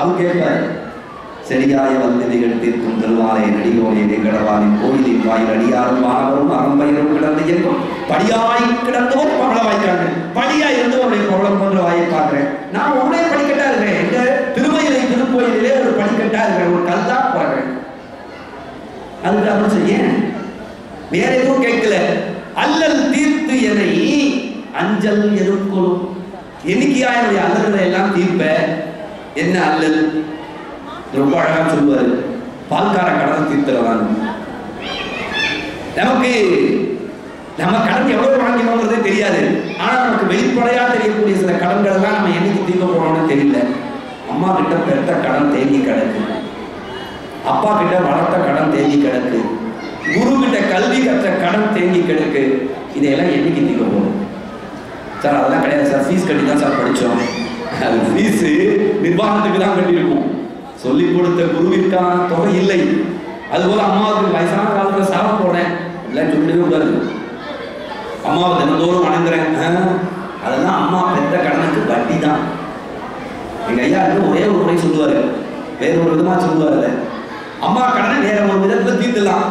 அவர் கேட்பார், செடியாய வந்து நிகழ்த்திற்கும் திருவாலை நடிகோனே கடவானின் கோயிலின் வாயில் அடியாரும் மாணவரும் அகம்பயரும் கிடந்து இயக்கும் படியாய் கிடந்தோர் பகல வாய்க்கிறாங்க. படியாய் இருந்து அவருடைய பொருளம் கொண்டு வாயை பார்க்கிறேன். நான் உடனே படிக்கட்டா இருக்கிறேன். எங்க திருமயிலை திருக்கோயிலே ஒரு படிக்கட்டா இருக்கிறேன், ஒரு கல் தான் போடுறேன். அதுக்கு அப்படி சொல்லி வேற எதுவும் கேட்கல. அல்லல் தீர்த்து என்னை அஞ்சல் எதிர்கொள்ளும். என்னைக்கியா என்னுடைய அல்லல்களை எல்லாம் தீர்ப்ப. என்ன அல்லல்? ரொம்ப அழகா சொல்லுவாரு, பால்கார கடன் தீர்த்தரவான். நமக்கு நம்ம கடன் எவ்வளவு வாங்கினோங்கிறதே தெரியாது. ஆனா நமக்கு வெளிப்படையா தெரியக்கூடிய சில கடன்கள் எல்லாம் நம்ம என்னைக்கு தீர்க்க போறோம்னு தெரியல. அம்மா கிட்ட பெற்ற கடன் தேங்கி கிடக்கு, அப்பா கிட்ட வளர்த்த கடன் தேங்கி கிடக்கு, குரு கிட்ட கல்வி கற்ற கடன் தேங்கி கிடக்கு. இதையெல்லாம் என்னைக்கு தீர்க்க போறோம்? சார் அதெல்லாம் கிடையாது சார், ஃபீஸ் கட்டி தான் சார் படிச்சோம். அது ஃபீஸு நிர்வாகத்துக்கு தான் கட்டியிருக்கோம். சொல்லிக் கொடுத்த குருவிற்கான தொகை இல்லை. அதுபோல அம்மாவுக்கு வயசான காலத்துல சாக போனேன் இல்லைன்னு சொல்லிட்டு கூடாது. அம்மாவை தினந்தோறும் வணங்குறேன். அதெல்லாம் அம்மா பெற்ற கடனுக்கு வட்டி தான். எங்க ஐயா இருந்து ஒரே ஒரு முறை சொல்லுவாரு, வேற ஒரு விதமா சொல்லுவாரு, அம்மா கடனை வேற ஒரு விதத்துல தீர்த்துலாம்.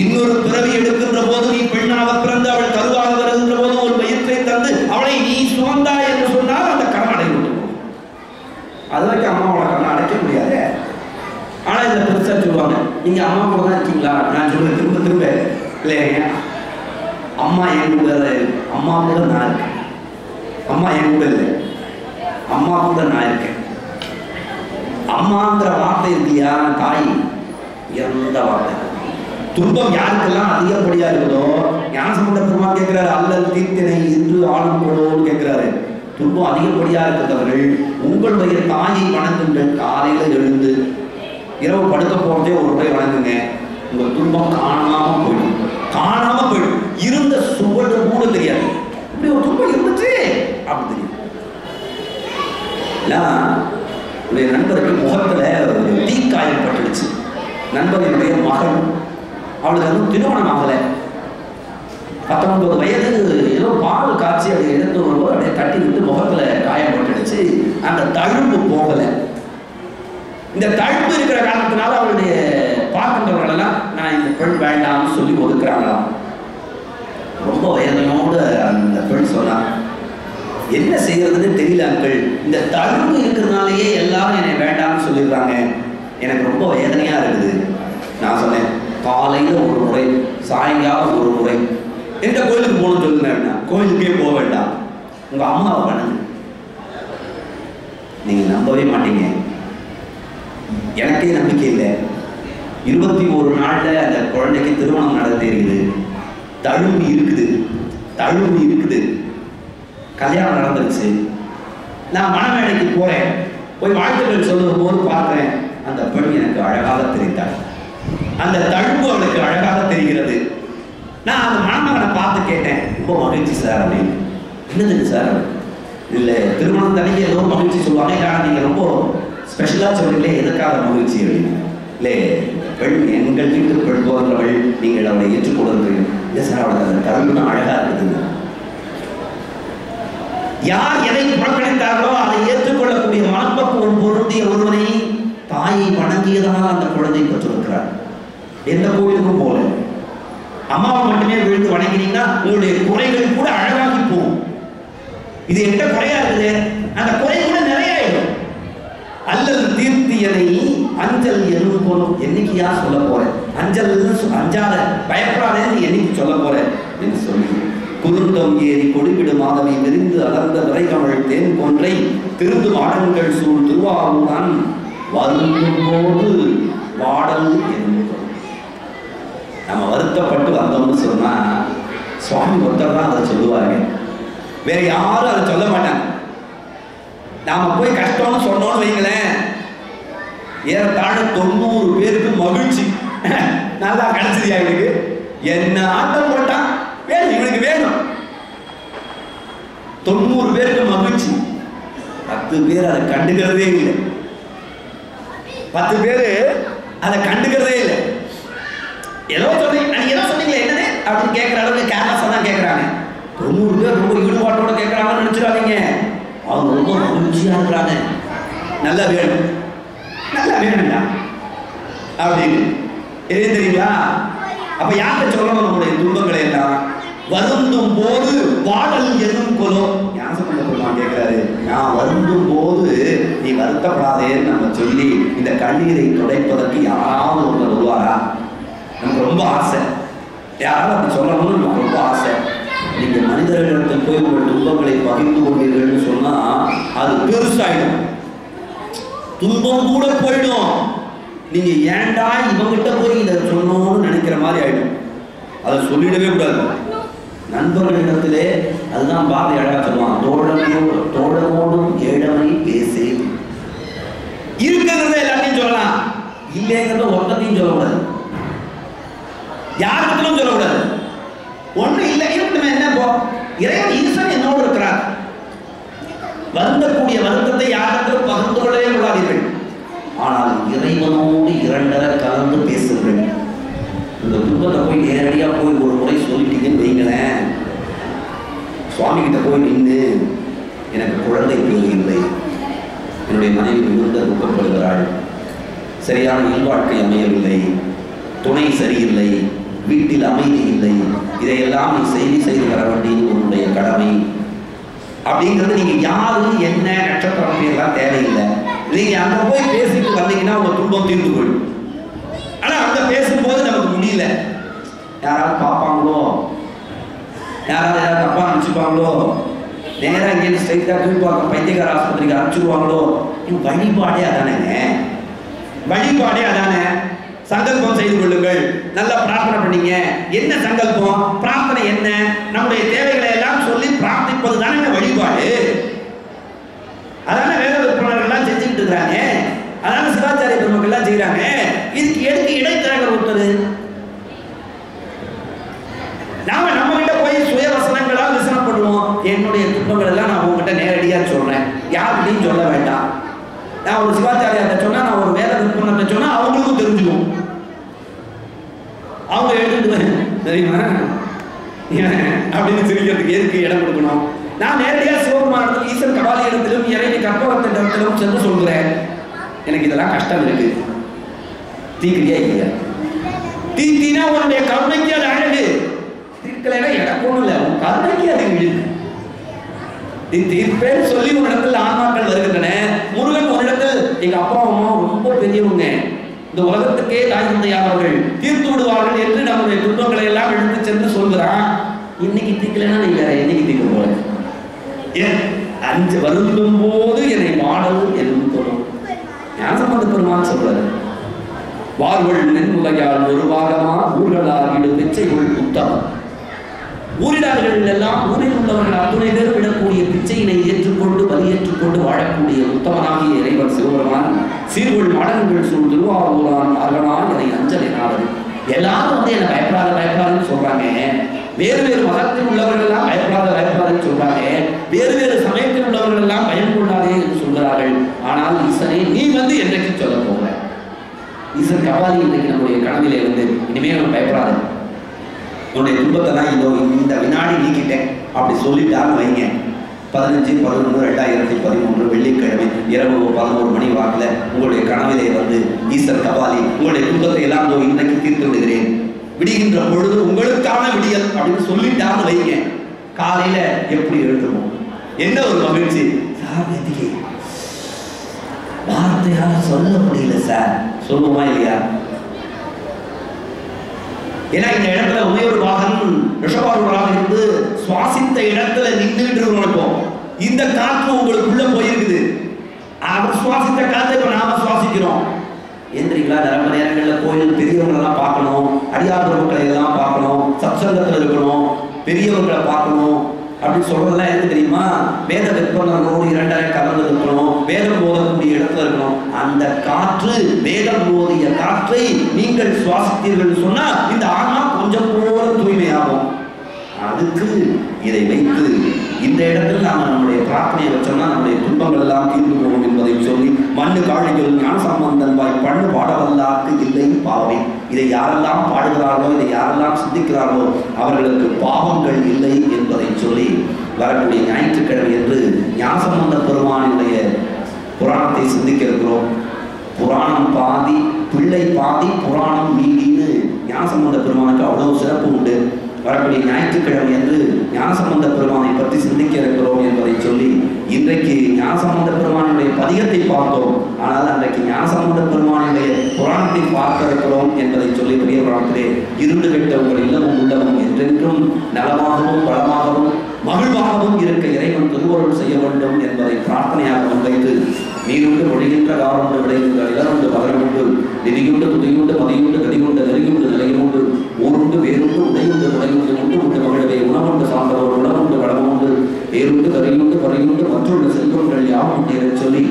இன்னொரு பிறவி எடுக்கின்ற போது நீ பெண்ணாக பிறந்து அவள் கருவாக வருகின்ற போது ஒரு வயிற்றை தந்து அவளை நீ சுமந்தாய் என்று சொன்னால் அந்த கடன் அடைந்து அது வரைக்கும் அம்மாவோட கடன் அடைக்க முடியாது. ஆனா இந்த பெருசா சொல்லுவாங்க, நீங்க அம்மா கூட தான் இருக்கீங்களா? நான் சொல்லுவேன் திரும்ப திரும்ப, இல்லையா அம்மா என் கூட, அம்மா கூட நான் இருக்கேன். அம்மா என் கூட இல்லை, அம்மா கூட நான் இருக்கேன். அம்மாங்கிற வார்த்தை இருக்கியா தாய் இறந்த வார்த்தை. துன்பம் யாருக்கெல்லாம் அதிகப்படியா இருக்குதோ ஞான சம்பந்த பெருமாள் கேட்கிறாரு, அல்லல் தீர்த்தினை இன்று ஆளும் போலோன்னு கேட்கிறாரு. துன்பம் அதிகப்படியா இருக்கிறவர்கள் உங்களுடைய தாயை வணங்குகின்ற காலையில எழுந்து இரவு படுக்க போறதே ஒரு முறை வணங்குங்க. உங்க துன்பம் காணாம போயிடும், காணாம போயிடும். இருந்த சுவடு கூட தெரியாது. இப்படி ஒரு துன்பம் இருந்துச்சு அப்படி தெரியும். என்னுடைய நண்பர்கள் முகத்துல தீக்காயம் பட்டுடுச்சு. நண்பர்களுடைய மகன், அவளுக்கு அதுவும் திருமணம் ஆகலை, 19 வயது, ஏதோ பால் காய்ச்சி அதை எடுத்து வரும்போது அப்படியே கட்டி விட்டு முகத்தில் காயம் போட்டுடுச்சு. அந்த தழும்பு போகலை. இந்த தழும்பு இருக்கிற காரணத்தினால அவளுடைய பார்க்கின்றவர்களெல்லாம் நான் இந்த பெண் வேண்டாம்னு சொல்லி ஒதுக்குறாங்களாம். ரொம்ப வேதனையோடு அந்த பெண் சொன்னான், என்ன செய்யறதுன்னு தெரியல அங்கள், இந்த தழும்பு இருக்கிறதுனாலேயே எல்லாரும் என்னை வேண்டாம்னு சொல்லிடுறாங்க, எனக்கு ரொம்ப வேதனையாக இருக்குது. நான் சொன்னேன், காலையில் ஒரு முறை சாயங்காலம் ஒரு முறை எந்த கோயிலுக்கு போகணும்னு சொல்லுங்க வேண்டாம், கோயிலுக்கே போக வேண்டாம், உங்கள் அம்மாவை பண்ணுங்க. நீங்கள் நம்பவே மாட்டீங்க, எனக்கே நம்பிக்கை இல்லை. 21 நாளில் அந்த குழந்தைக்கு திருமணம் நடந்தேருக்குது. தழும்பு இருக்குது, தழும்பு இருக்குது. கல்யாணம் நடந்துருச்சு. நான் மணமேடைக்கு போகிறேன், போய் வாழ்த்துக்கள் சொல்லும் போது பார்க்குறேன், அந்த பெண் எனக்கு அழகாக தெரிந்தாள். அந்த தழும்பு அவளுக்கு அழகாக தெரிகிறது. நான் அந்த மணமகனை பார்த்து கேட்டேன், ரொம்ப மகிழ்ச்சி சார் அப்படின்னு. என்னதுன்னு சார்? இல்லை திருமணம் தனிக்கு ஏதோ மகிழ்ச்சி சொல்லுவாங்க, ஆனால் நீங்கள் ரொம்ப ஸ்பெஷலாக சொல்றீங்களே, எதுக்காக மகிழ்ச்சி அப்படின்னு. இல்லை பெண் எங்கள் வீட்டு பெண் போகிறவள், நீங்கள் அவளை ஏற்றுக்கொள்வது. இல்லை சார், அவளுக்கு அந்த தழும்பு தான் அழகாக இருக்குதுங்க. யார் எதை புறக்கணித்தார்களோ அதை ஏற்றுக்கொள்ளக்கூடிய மனப்பக்குவம் பொருந்திய ஒருவனை தாயை வணங்கியதனால் அந்த குழந்தை பெற்றிருக்கிறார். எந்த கோயிலுக்கும் போல அம்மாவை மட்டுமே விழுந்து வணங்கினீங்கன்னா உங்களுடைய குறைகள் கூட அழகாகி போகும். இது எந்த குறையா இருக்குது? அந்த குறை கூட நிறைய ஆயிடும். அல்லது தீர்த்தியனை அஞ்சல் எதுவும் போலும். என்னைக்கு யார் சொல்ல போறேன் அஞ்சல்? அஞ்சாத பயப்படாதேன்னு என்னைக்கு சொல்ல போறேன் என்று சொல்லி குருந்தம் ஏறி கொடுவிடு மாதவி விரிந்து அலர்ந்த விரைகமழ் தேன் போன்றை திருந்து மாடங்கள் சூழ் திருவாரூரான் வரும்போது வாடல் என்று நம்ம வருத்தப்பட்டு வந்தோம்னு சொன்னா சுவாமி ஒருத்தர் தான் அதை சொல்லுவாங்க, வேற யாரும் அதை சொல்ல மாட்டாங்க. நாம போய் கஷ்டம்னு சொன்னோம்னு வைங்களேன், ஏறத்தாழ 90 பேருக்கு மகிழ்ச்சி, நல்லா கிடைச்சதியா இவனுக்கு, என்ன ஆட்டம் போட்டான் வேணும் இவனுக்கு வேணும். 90 பேருக்கு மகிழ்ச்சி, 10 பேர் அதை கண்டுக்கிறதே இல்லை. 10 பேர் அதை கண்டுக்கிறதே இல்லை. ஏதோ சொல்றீங்க, நீங்க ஏதோ சொன்னீங்களே என்னது அப்படின்னு கேட்குற அளவுக்கு கேர்லஸாக தான் கேட்குறாங்க. 90 பேர் ரொம்ப ஈடுபாட்டோட கேட்குறாங்கன்னு நினச்சிடாதீங்க. அவங்க ரொம்ப மகிழ்ச்சியாக இருக்கிறாங்க. நல்லா வேணும் நல்லா வேணும்டா அப்படிங்க ஏன் தெரியுமா அப்ப யாரை சொல்லணும் நம்மளுடைய துன்பங்களை எல்லாம் வருந்தும் போது வாடல் எனும் கொலோ யாரை சொல்ல போறான் கேக்குறாரு நான் வருந்தும் போது நீ வருத்தப்படாதேன்னு நம்ம சொல்லி இந்த கண்ணீரை துடைப்பதற்கு யாராவது ஒருவர் வருவாரா நமக்கு ரொம்ப ஆசை யாராவது அப்படி சொல்லணும்னு நமக்கு ரொம்ப ஆசை நீங்க மனிதர்களிடத்தில் போய் உங்கள் துன்பங்களை பகிர்ந்து கொண்டீர்கள் சொன்னா அது பெருசாயிடும் துன்பம் கூட போயிடும் நீங்க ஏண்டா இவங்கிட்ட போய் இதை சொன்னோம்னு நினைக்கிற மாதிரி ஆயிடும் அதை சொல்லிடவே கூடாது நண்பர்களிடத்திலே அதுதான் பாதி அழகா சொல்லுவான் தோழமையோடு தோழமோடும் ஏழமை பேசு இருக்கிறத எல்லாத்தையும் சொல்லலாம் இல்லைங்கிறத ஒன்றத்தையும் சொல்லக்கூடாது யாருக்கும் சொல்லக்கூடாது ஒண்ணு இல்லை இருட்டுமே என்ன போ இறைவன் ஈசன் என்னோடு இருக்கிறார் வருந்தக்கூடிய வருத்தத்தை யாருக்கும் பகிர்ந்து கொள்ளவே கூடாதீர்கள் ஆனால் இறைவனோடு இரண்டரை கலந்து பேசுகிறேன் இந்த துன்பத்தை போய் நேரடியாக போய் ஒரு முறை சொல்லிட்டீங்கன்னு வைங்களேன் சுவாமிகிட்ட போய் நின்று எனக்கு குழந்தை இல்லை என்னுடைய மனைவி மிகுந்த துக்கப்படுகிறாள் சரியான இல்வாழ்க்கை அமையவில்லை துணை சரியில்லை வீட்டில் அமைதி இல்லை இதையெல்லாம் நீ செய்தி செய்து தர வேண்டியது உன்னுடைய கடமை அப்படிங்கிறது நீங்கள் யாரும் என்ன நட்சத்திரம் எல்லாம் தேவையில்லை நீங்க அங்க போய் பேசிட்டு வந்தீங்கன்னா உங்க துன்பம் தீர்ந்து போயிடும் ஆனா அங்க பேசும்போது நமக்கு முடியல யாராவது பார்ப்பாங்களோ யாராவது யாராவது தப்பா அனுப்பிச்சுப்பாங்களோ நேரம் இங்கேருந்து ஸ்ட்ரைட்டா தூப்பாங்க பைத்தியகார ஆஸ்பத்திரிக்கு அனுப்பிச்சுடுவாங்களோ இவன் வழிபாடே அதானேங்க வழிபாடே அதானே சங்கல்பம் செய்து கொள்ளுங்கள் நல்லா பிரார்த்தனை பண்ணீங்க என்ன சங்கல்பம் பிரார்த்தனை என்ன நம்முடைய தேவைகளை எல்லாம் சொல்லி பிரார்த்திப்பது தானே வழிபாடு அதான வேத விற்பனர்கள்லாம் செஞ்சுக்கிட்டு இருக்கிறாங்க அதான சிவாச்சாரிய பெருமக்கள் எல்லாம் செய்யறாங்க இதுக்கு எடுத்து இடைத்தரக ஒருத்தர் நாம நம்ம கிட்ட போய் சுய வசனங்களா விசனம் பண்ணுவோம் என்னுடைய துன்பங்கள் எல்லாம் நான் உங்ககிட்ட நேரடியா சொல்றேன் யாருக்கிட்டையும் சொல்ல வேண்டாம் நான் ஒரு சிவாச்சாரியார்ட்ட சொன்னா நான் ஒரு வேத விற்பனத்தை சொன்னா அவங்களுக்கும் தெரிஞ்சுக்கும் அவங்க எழுதிடுவேன் தெரியுமா அப்படின்னு சிரிக்கிறதுக்கு எதுக்கு இடம் கொடுக்கணும் நான் நேரடியா சிவபெருமானத்தில் ஈசன் கபாலி இடத்திலும் இறைவி கற்பகத்திடத்திலும் சென்று சொல்கிறேன் எனக்கு இதெல்லாம் கஷ்டம் இருக்கு தீக்கிரியா இல்லையா தீக்கினா உன்னுடைய கருணைக்கு அது அழகு தீர்க்கலைன்னா எனக்கு ஒன்றும் இல்லை உன் கருணைக்கு அது இழுக்கு நீ தீர்ப்பேன்னு சொல்லி உன் இடத்துல ஆன்மாக்கள் வருகின்றன முருகன் ஒரு இடத்துல எங்க அப்பா அம்மா ரொம்ப பெரியவங்க இந்த உலகத்துக்கே தாய் தந்தையார் அவர்கள் தீர்த்து விடுவார்கள் என்று நம்முடைய துன்பங்களை எல்லாம் எடுத்து சென்று சொல்கிறான் இன்னைக்கு தீர்க்கலைன்னா நீ வேற என்னைக்கு தீர்க்க போற அஞ்சு வருந்தும் போது என்னை வாடவும் எழுந்தும் ஞானசம்பந்த பெருமான் சொல்றாரு வாழ்வள் நென்முலையால் ஒரு பாகமா ஊர்களாகிடு பிச்சை உள் புத்தகம் ஊரிடார்கள் எல்லாம் ஊரில் உள்ளவர்கள் அத்துணை பேர் விடக்கூடிய பிச்சையினை ஏற்றுக்கொண்டு பலியேற்றுக்கொண்டு வாழக்கூடிய உத்தமனாகிய இறைவன் சிவபெருமான் சீர்குள் மாடங்கள் சூழ் திருவாரூரான் அரணான் என்னை அஞ்சல் என்னாவது எல்லாரும் வந்து என்னை பயப்படாத பயப்படாதுன்னு சொல்றாங்க வேறு வேறு மதத்தில் உள்ளவர்கள் எல்லாம் பயப்படாத பயப்படாதுன்னு சொல்றாங்க வேறு வேறு சமயத்தில் உள்ளவர்கள் எல்லாம் பயம் கொள்ளாதே என்று சொல்கிறார்கள் ஆனால் ஈசனை நீ வந்து என்றைக்கு சொல்ல போகிற ஈசன் கபாலி இன்னைக்கு நம்முடைய கனவிலே வந்து இனிமேல் நம்ம பயப்படாது உன்னுடைய துன்பத்தை தான் இதோ இந்த வினாடி நீக்கிட்டேன் அப்படி சொல்லிட்டாலும் வைங்க 15-11-2013 வெள்ளிக்கிழமை இரவு 11 மணி வாக்கில் உங்களுடைய கனவிலே வந்து ஈசன் கபாலி உங்களுடைய துன்பத்தை எல்லாம் இன்னைக்கு தீர்த்து விடுகிறேன் விடுகின்ற பொழுது உங்களுக்கான விடியல் அப்படின்னு சொல்லிட்டாலும் வைங்க காலையில எப்படி எழுதுவோம் என்ன ஒரு மகிழ்ச்சி சார் வார்த்தையால சொல்ல முடியல சார் சொல்லுவோமா இல்லையா ஏன்னா இந்த இடத்துல உமையொரு வாகனம் ரிஷபாரூராக இருந்து சுவாசித்த இடத்துல நின்றுட்டு நடக்கும் இந்த காற்று உங்களுக்குள்ள போயிருக்குது அவர் சுவாசித்த காற்றை இப்ப நாம சுவாசிக்கிறோம் எந்திரிங்களா நிறைய நேரங்களில் கோயில் பெரியவங்களெல்லாம் பார்க்கணும் அடியார் பொருட்களை எல்லாம் பார்க்கணும் சத்சங்கத்தில் இருக்கணும் பெரியவர்களை பார்க்கணும் அப்படின்னு சொல்றதெல்லாம் எது தெரியுமா வேத விற்பனர்களோடு இரண்டரை கலந்து இருக்கணும் வேதம் போதக்கூடிய இடத்துல இருக்கணும் அந்த காற்று வேதம் போதிய காற்றை நீங்கள் சுவாசித்தீர்கள் சொன்னா இந்த ஆன்மா கொஞ்சம் கூட தூய்மையாகும் அதுக்கு இதை வைத்து இந்த இடத்துல நாம நம்முடைய பிரார்த்தனையை வச்சோம்னா நம்முடைய துன்பங்கள் எல்லாம் தீர்ந்து போகும் என்பதை சொல்லி மண்ணு காழிகள் ஞானசம்பந்தன்பாய் பண்ணு பாடவல்லாக்கு இல்லை பாவை இதை யாரெல்லாம் பாடுகிறார்களோ இதை யாரெல்லாம் சிந்திக்கிறார்களோ அவர்களுக்கு பாவங்கள் இல்லை என்பதை சொல்லி வரக்கூடிய ஞாயிற்றுக்கிழமை என்று ஞானசம்பந்த பெருமானுடைய புராணத்தை சிந்திக்க पुराणम पादी पिल्लै पादी पुराणम मीदिनु ஞானசம்பந்த பெருமானுக்கு அவ்வளவு சிறப்பு உண்டு. வரக்கூடிய ஞாயிற்றுக்கிழமை என்று ஞானசம்பந்த பெருமானை பற்றி சிந்திக்க இருக்கிறோம் என்பதை சொல்லி இன்றைக்கு ஞானசம்பந்த பெருமானுடைய பதிகத்தை பார்த்தோம். ஆனால் அன்றைக்கு ஞானசம்பந்த பெருமானுடைய புராணத்தை பார்க்க இருக்கிறோம் என்பதை சொல்லி பெரியவர்களே இருண்டு கெட்ட உங்கள் இல்லமும் உள்ளமும் என்றென்றும் நலமாகவும் பலமாகவும் மகிழ்வாகவும் இருக்க இறைவன் திருவருள் செய்ய வேண்டும் என்பதை பிரார்த்தனையாக முன்வைத்து நீருண்டு ஒழிகின்ற காரணம் விளைகின்ற இடருண்டு பகரமுண்டு நிதியுண்டு துதியுண்டு மதியுண்டு கதியுண்டு நெருகியுண்டு நிலையுண்டு ஊருண்டு வேறுண்டு உடையுண்டு உடையுண்டு உண்டு உண்டு மகிழவே உணவுண்டு சார்ந்தவர் உணவுண்டு வளமுண்டு வேறுண்டு கரையுண்டு பறையுண்டு மற்றொரு செல்வங்கள் யாவுண்டு என சொல்லி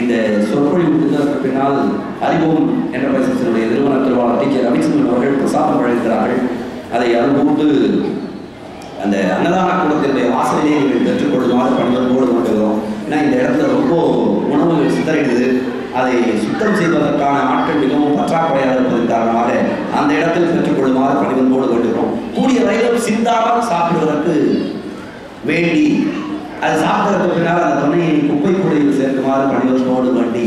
இந்த சொற்பொழிவு முடிந்ததற்கு பின்னால் அறிவோம் என்டர்பிரைசஸினுடைய நிறுவன திருவாளர் கே ரவிச்சந்திரன் அவர்கள் பிரசாதம் வழங்குகிறார்கள். அதை அனுபவித்து அந்த அன்னதான கூடத்தினுடைய வாசலையே நீங்கள் பெற்றுக்கொள்ளுமாறு பணியோடு கொண்டுகிறோம். ஏன்னா இந்த இடத்துல ரொம்ப உணவுகள் சிதறிடுது. அதை சுத்தம் செய்வதற்கான ஆட்கள் மிகவும் பற்றாக்குறையாக இருப்பதன் காரணமாக அந்த இடத்தில் பெற்றுக்கொள்ளுமாறு பணியோடு கொண்டுகிறோம். கூடிய வரையிலும் சிந்தாமல் சாப்பிடுவதற்கு வேண்டி அது சாப்பிடுவதற்கு பின்னால் அந்த துணையை குப்பை கூடையில் சேர்க்குமாறு பணியோடு வேண்டி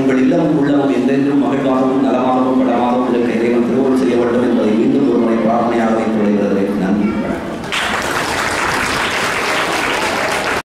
உங்கள் இல்லமும் உள்ளமும் என்றென்றும் மகிழ்வாகவும் நலமாக